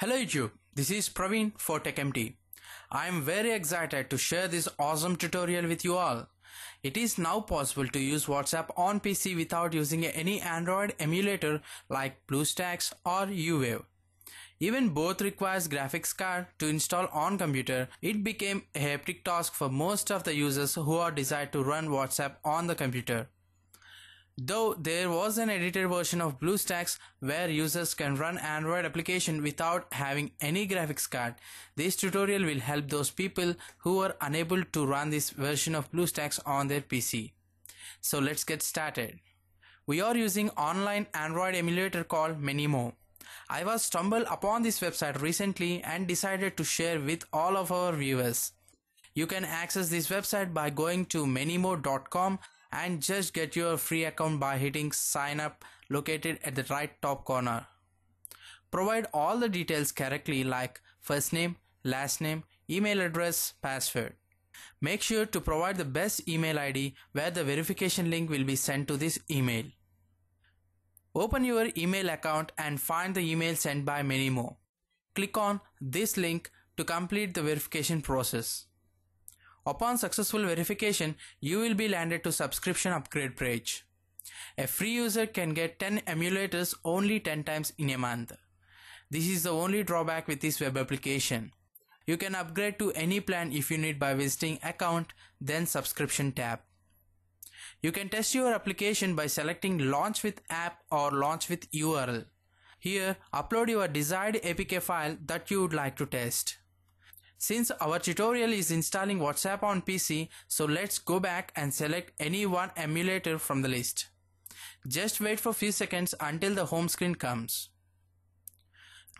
Hello YouTube, this is Praveen for TechEmpty. I am very excited to share this awesome tutorial with you all. It is now possible to use WhatsApp on PC without using any Android emulator like BlueStacks or UWave. Even both requires graphics card to install on computer, it became a hectic task for most of the users who are desired to run WhatsApp on the computer. Though there was an edited version of BlueStacks where users can run Android application without having any graphics card, this tutorial will help those people who are unable to run this version of BlueStacks on their PC. So let's get started. We are using online Android emulator called ManyMo. I was stumbled upon this website recently and decided to share with all of our viewers. You can access this website by going to ManyMo.com and just get your free account by hitting sign up located at the right top corner. Provide all the details correctly like first name, last name, email address, password. Make sure to provide the best email ID where the verification link will be sent to this email. Open your email account and find the email sent by ManyMo. Click on this link to complete the verification process. Upon successful verification, you will be landed to subscription upgrade page. A free user can get 10 emulators only 10 times in a month. This is the only drawback with this web application. You can upgrade to any plan if you need by visiting account then subscription tab. You can test your application by selecting launch with app or launch with URL. Here, upload your desired APK file that you would like to test. Since our tutorial is installing WhatsApp on PC, so let's go back and select any one emulator from the list. Just wait for few seconds until the home screen comes.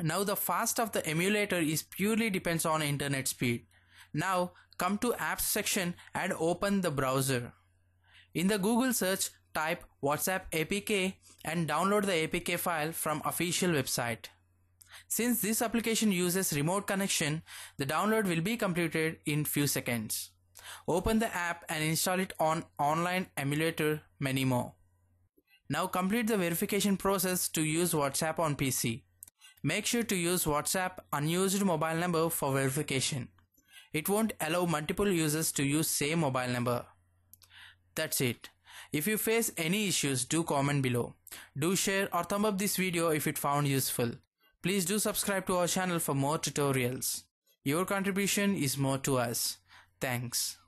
Now the fast of the emulator is purely depends on internet speed. Now come to apps section and open the browser. In the Google search, type WhatsApp APK and download the APK file from official website. Since this application uses remote connection, the download will be completed in few seconds. Open the app and install it on online emulator ManyMo. Now complete the verification process to use WhatsApp on PC. Make sure to use WhatsApp unused mobile number for verification. It won't allow multiple users to use same mobile number. That's it. If you face any issues, do comment below. Do share or thumb up this video if it found useful. Please do subscribe to our channel for more tutorials. Your contribution is more to us. Thanks.